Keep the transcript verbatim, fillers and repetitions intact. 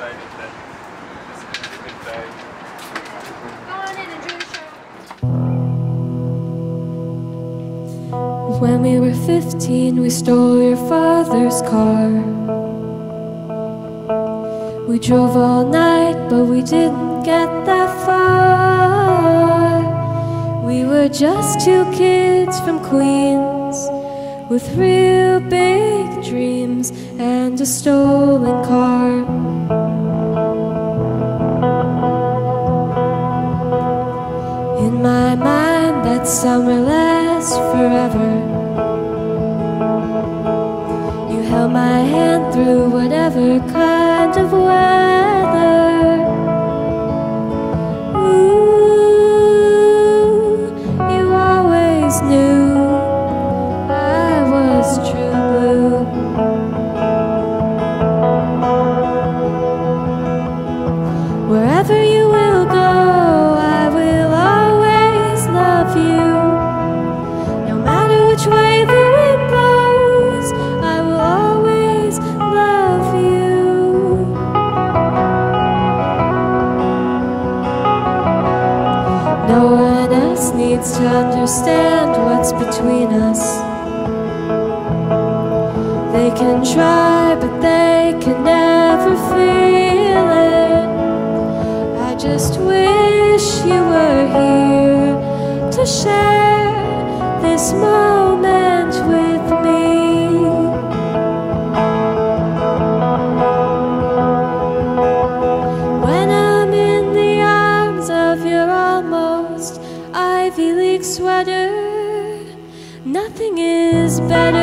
decided that this is a good day. Go on in, enjoy the show. When we were fifteen, we stole your father's car. We drove all night, but we didn't get that far. We were just two kids from Queens, with real big dreams and a stolen car. In my mind, that summer lasts forever. You held my hand through whatever kind of weather. Ooh, you always knew true blue. Wherever you will go, I will always love you. No matter which way the wind blows, I will always love you. No one else needs to understand what's between us. They can try, but they can never feel it. I just wish you were here to share this moment with me. When I'm in the arms of your almost Ivy League sweater, nothing is better.